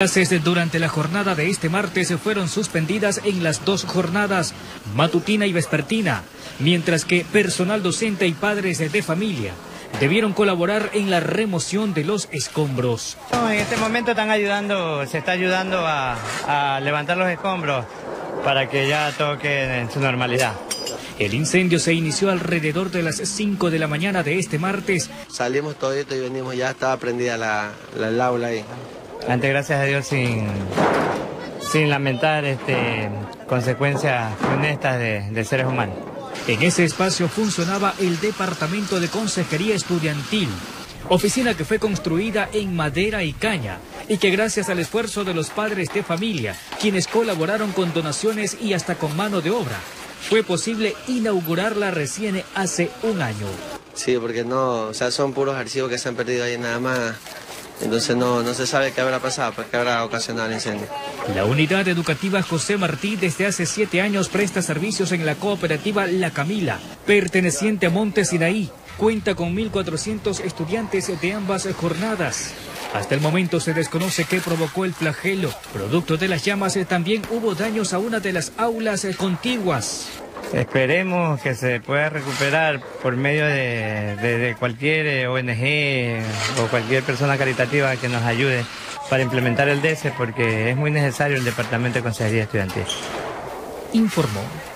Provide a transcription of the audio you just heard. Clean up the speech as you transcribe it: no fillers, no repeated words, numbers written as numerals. Clases durante la jornada de este martes fueron suspendidas en las dos jornadas, matutina y vespertina, mientras que personal docente y padres de familia debieron colaborar en la remoción de los escombros. En este momento se está ayudando a levantar los escombros para que ya toquen en su normalidad. El incendio se inició alrededor de las 5 de la mañana de este martes. Salimos toditos y venimos, ya estaba prendida el aula ahí. Antes, gracias a Dios, sin lamentar consecuencias funestas de seres humanos. En ese espacio funcionaba el Departamento de Consejería Estudiantil, oficina que fue construida en madera y caña y que gracias al esfuerzo de los padres de familia, quienes colaboraron con donaciones y hasta con mano de obra, fue posible inaugurarla recién hace un año. Sí, porque son puros archivos que se han perdido ahí nada más. Entonces no se sabe qué habrá pasado, qué habrá ocasionado el incendio. La unidad educativa José Martí desde hace 7 años presta servicios en la cooperativa La Camila, perteneciente a Montesinaí. Cuenta con 1.400 estudiantes de ambas jornadas. Hasta el momento se desconoce qué provocó el flagelo. Producto de las llamas también hubo daños a una de las aulas contiguas. Esperemos que se pueda recuperar por medio de cualquier ONG o cualquier persona caritativa que nos ayude para implementar el DSE, porque es muy necesario el Departamento de Consejería Estudiantil. Informó.